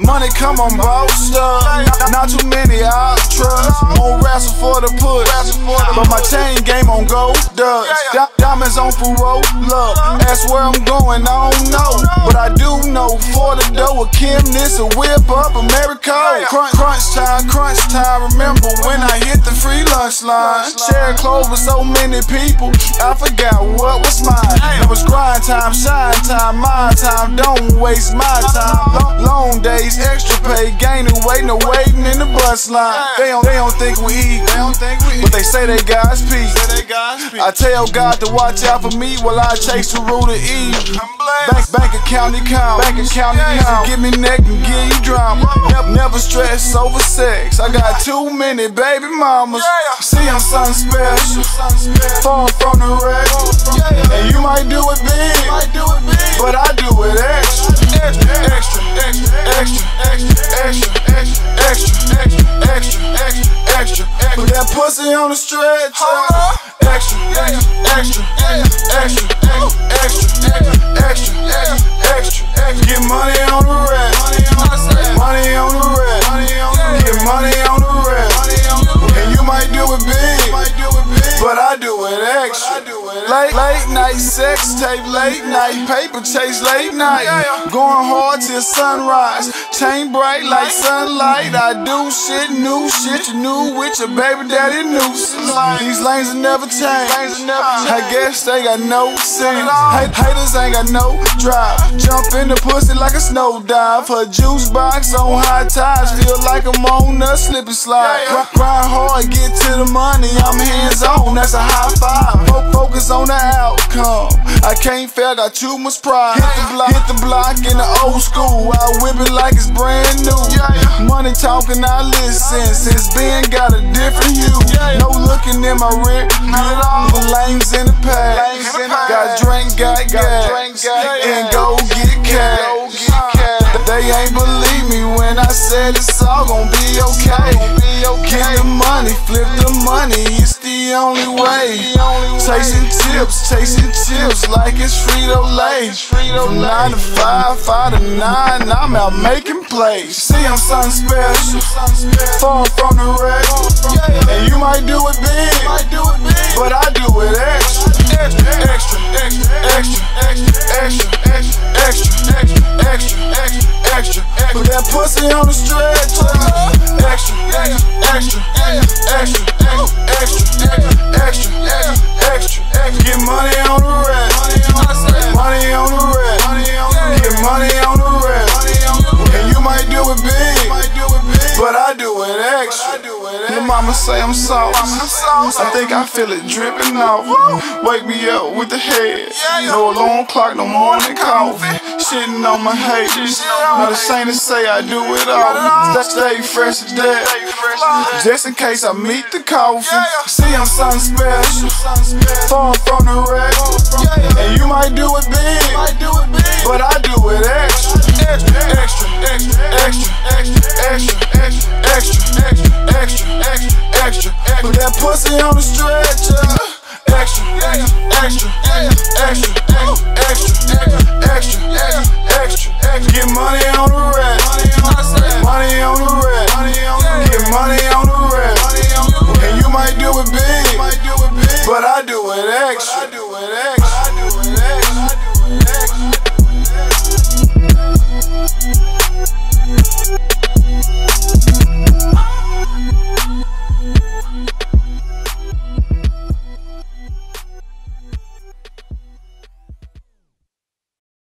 Money come on bossed up, not too many I trust. More wrestle for the push, but my chain game on gold dust. Diamonds on parole, love. That's where I'm going, I don't know, but I do know for the dough with Kim, this a whip up America. Crunch time, remember when I hit the free lunch line? Sharing clothes with so many people, I forgot what was mine. It was grind time, shine time, my time, don't waste my time. Long days, extra pay, gaining weight, no waiting in the bus line. They don't think we eat, but they say they God's peace. I tell God to watch out for me while I chase the root of evil. Bank account account, give me neck and give you drama. Never stress over sex, I got too many baby mamas. See, I'm something special, far from the rest. And you might do it big, but I do it extra. Put that pussy on the stretch. Get money on the rack. Get money on the rack. And you might do it big, but I do it extra. Late night sex tape, late night paper chase, late night. Going hard till sunrise, chain bright like sunlight. I do shit, new shit, you knew with your baby daddy nooses. These lanes will never change, I guess they got no sense. Haters ain't got no drive, jump in the pussy like a snow dive. Her juice box on high tides, feel like I'm on a slip and slide. Grind hard, get to the money, I'm hands on, that's a high five. Focus on the outcome, I can't fail, got too much pride. Hit the block in the old school, I whip it like it's brand new. Money talking, I listen, since Ben got a different hue. No looking in my rear, for lanes in the past. Got drink, got gas, and go get cash. They ain't believe me when I said it's all gon' be okay. Get the money, flip the money, it's the only way. Chasing chips like it's Frito-Lay. From 9 to 5, 5 to 9, I'm out making plays. See, I'm something special, far from the rest. And you might do it big, but I do it extra. Put that pussy on the stretch. Get money on the rack. Get money on the rack. And you might do it big, but I do it extra. Your mama say I'm soft, I think I feel it dripping off. Wake me up with the head, no alarm clock, no morning coffee. Shitting on my haters, not ashamed to say I do it all. Stay fresh as that, just in case I meet the coffin. See, I'm something special, far from the rest. And you might do it big, but I do it extra. Put that pussy on the stretcher. Get money on the rack. Get money on the rack. And you might do it big, but I do it extra.